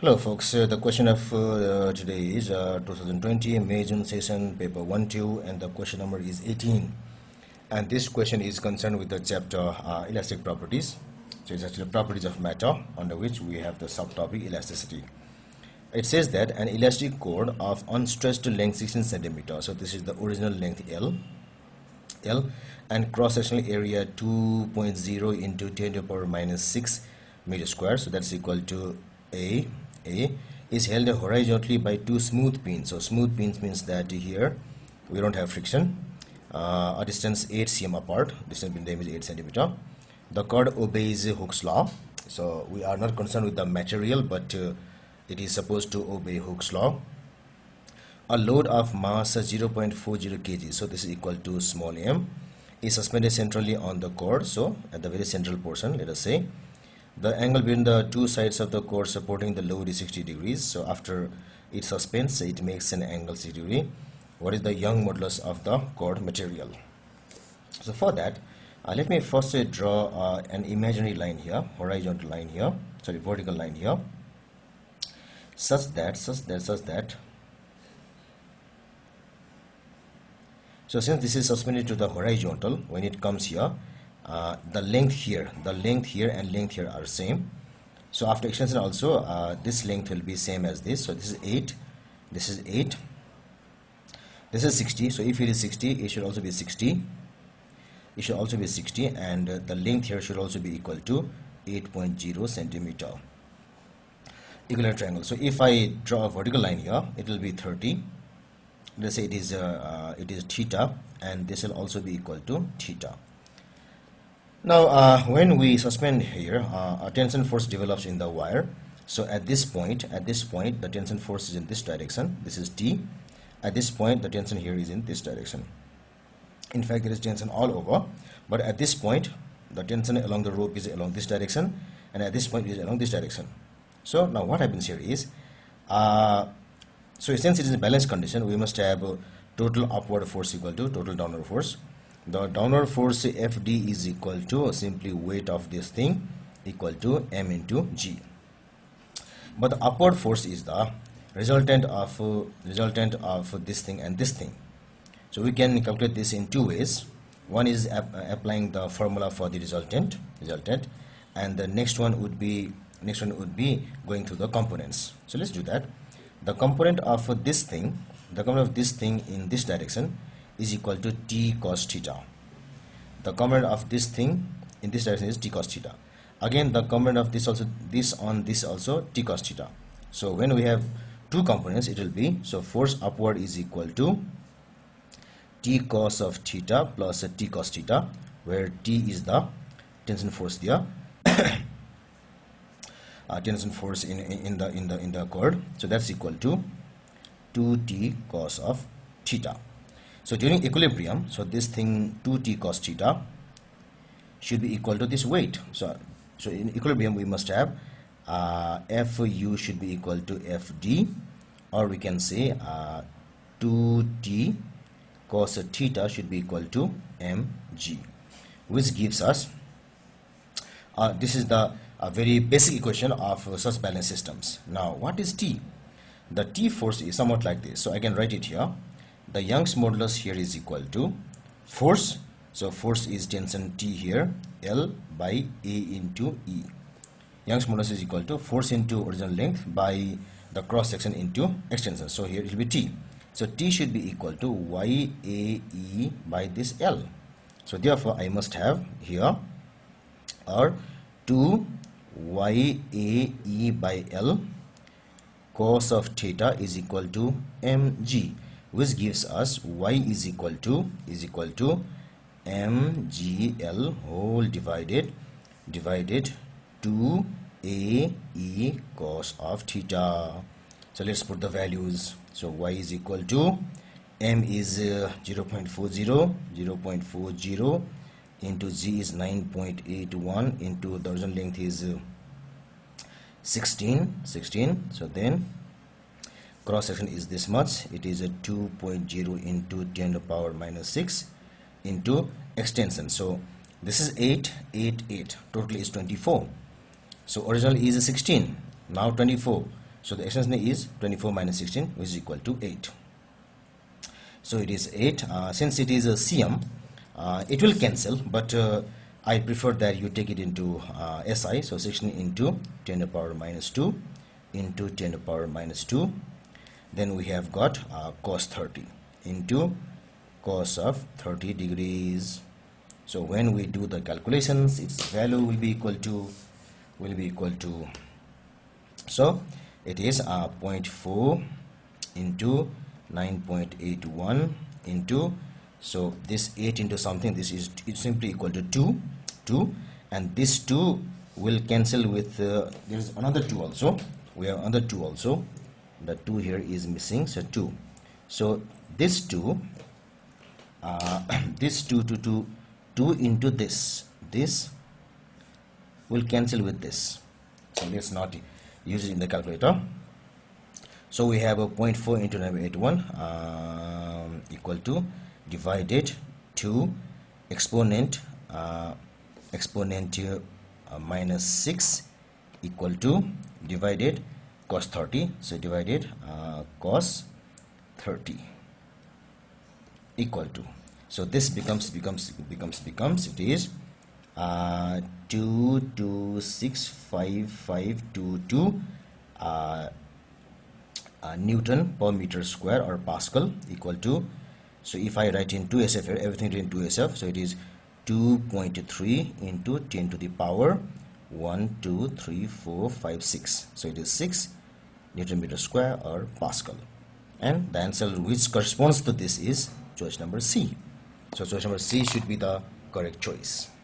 Hello folks, the question of today is 2020 May-June session paper 1-2 and the question number is 18, and this question is concerned with the chapter elastic properties. So it's actually properties of matter, under which we have the subtopic elasticity. It says that an elastic cord of unstressed length 16 cm, so this is the original length L, and cross-sectional area 2.0 into 10 to the power minus 6 meter square, so that's equal to A is held horizontally by two smooth pins. So smooth pins means that here we don't have friction. A distance 8 cm apart, distance between them is 8 cm. The cord obeys Hooke's law, so we are not concerned with the material, but it is supposed to obey Hooke's law. A load of mass 0.40 kg, so this is equal to small m, is suspended centrally on the cord, so at the very central portion, let us say. The angle between the two sides of the cord supporting the load is 60 degrees. So after it suspends, it makes an angle 60 degrees. What is the Young's modulus of the cord material? So for that, let me first draw an imaginary line here, horizontal line here, sorry, vertical line here, such that. So since this is suspended to the horizontal, when it comes here, the length here and length here are same. So after extension also, this length will be same as this. So this is 8, this is 8, this is 60. So if it is 60, it should also be 60, it should also be 60, and the length here should also be equal to 8.0 cm. Equilibrium triangle. So if I draw a vertical line here, it will be 30. Let's say it is theta, and this will also be equal to theta. Now when we suspend here, a tension force develops in the wire. So at this point the tension force is in this direction, this is T. At this point the tension here is in this direction. In fact, there is tension all over, but at this point the tension along the rope is along this direction, and at this point it is along this direction. So now what happens here is, so since it is a balanced condition, we must have total upward force equal to total downward force. The downward force FD is equal to simply weight of this thing equal to m into g. But the upward force is the resultant of this thing and this thing. So we can calculate this in two ways. One is applying the formula for the resultant, and the next one would be going through the components. So let's do that. The component of this thing, in this direction, is equal to t cos theta. The component of this thing in this direction is t cos theta. Again, the component of this also t cos theta. So when we have two components, it will be, so force upward is equal to t cos of theta plus t cos theta, where t is the tension force there, tension force in the cord. So that's equal to 2t cos of theta. So during equilibrium, so this thing 2t cos theta should be equal to this weight. So in equilibrium we must have fu should be equal to fd, or we can say 2t cos theta should be equal to mg, which gives us this is the very basic equation of such balanced systems. Now what is T? The T force is somewhat like this. So I can write it here. The Young's modulus here is equal to force, so force is tension T here, L by A into E. Young's modulus is equal to force into original length by the cross section into extension, so here it will be T. So T should be equal to YAE by this L. So therefore I must have here or 2YAE by L cos of theta is equal to mg, which gives us y is equal to mgl whole divided 2 a e cos of theta. So let's put the values. So y is equal to m is 0.40 into g is 9.81 into the original length is 16. So then cross section is this much, it is a 2.0 into 10 to the power minus 6 into extension. So this is 8, total is 24. So original is 16, now 24. So the extension is 24 minus 16, which is equal to 8. So it is 8. Since it is a CM, it will cancel, but I prefer that you take it into SI. So 16 into 10 to the power minus 2 into 10 to the power minus 2. Then we have got cos 30 into cos of 30 degrees. So when we do the calculations, its value will be equal to so it is 0.4 into 9.81 into, so this 8 into something, this is simply equal to 2, and this 2 will cancel with there is another 2 also, we have another 2 also, the 2 here is missing, so 2. So this 2 this 2 into this will cancel with this, so let's not use it in the calculator. So we have a 0.4 into 9.81 equal to divided 2 exponent minus 6 equal to divided cos 30, so divided cos 30 equal to, so this becomes it is 2265522 Newton per meter square or Pascal equal to, so if I write in 2SF here, everything in 2SF, so it is 2.3 into 10 to the power 1 2 3 4 5 6, so it is 6 Newton meter square or Pascal, and the answer which corresponds to this is choice number C. So choice number C should be the correct choice.